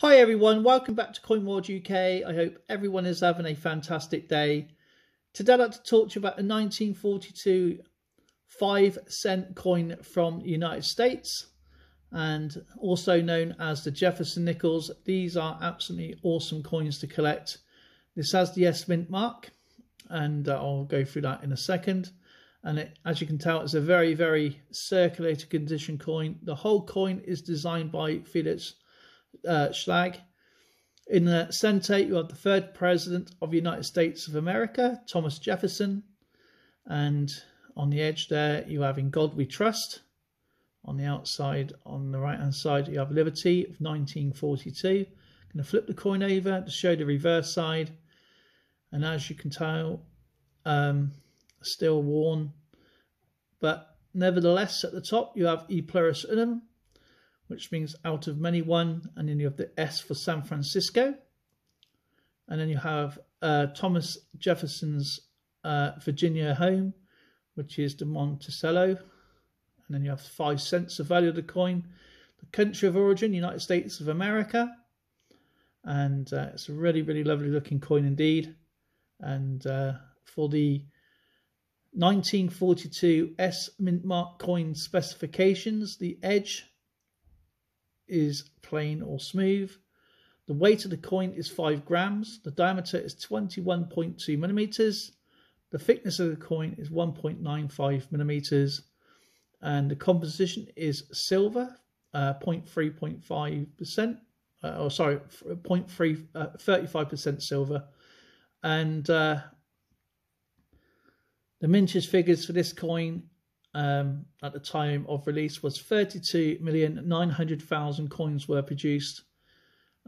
Hi everyone, welcome back to CoinWorld UK. I hope everyone is having a fantastic day. Today I'd like to talk to you about the 1942 5-cent coin from the United States and also known as the Jefferson nickels. These are absolutely awesome coins to collect. This has the S mint mark and I'll go through that in a second. And as you can tell, it's a very, very circulated condition coin. The whole coin is designed by Felix Schlag. In the center you have the third president of the United States of America, Thomas Jefferson, and on the edge there you have In God We Trust. On the outside, on the right hand side, you have Liberty of 1942. I'm going to flip the coin over to show the reverse side, and as you can tell, still worn, but nevertheless at the top you have E Pluribus Unum, which means out of many one, and then you have the S for San Francisco, and then you have Thomas Jefferson's Virginia home, which is the Monticello, and then you have 5 cents, the value of the coin, the country of origin, United States of America, and it's a really, really lovely looking coin indeed. And for the 1942 S mint mark coin specifications, the edge is plain or smooth. The weight of the coin is 5 grams. The diameter is 21.2 millimeters. The thickness of the coin is 1.95 millimeters. And the composition is silver, 0.3.5%, 35% silver. And the mintage figures for this coin at the time of release was 32,900,000 coins were produced.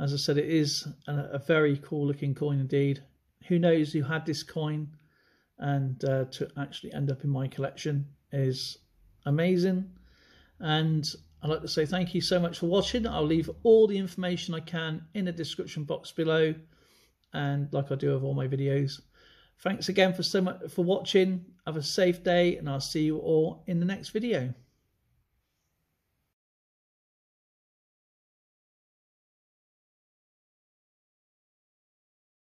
As I said, it is a very cool looking coin indeed. Who knows who had this coin, and to actually end up in my collection is amazing. And I'd like to say thank you so much for watching. I'll leave all the information I can in the description box below, and like I do with all my videos. Thanks again for watching. Have a safe day, and I'll see you all in the next video.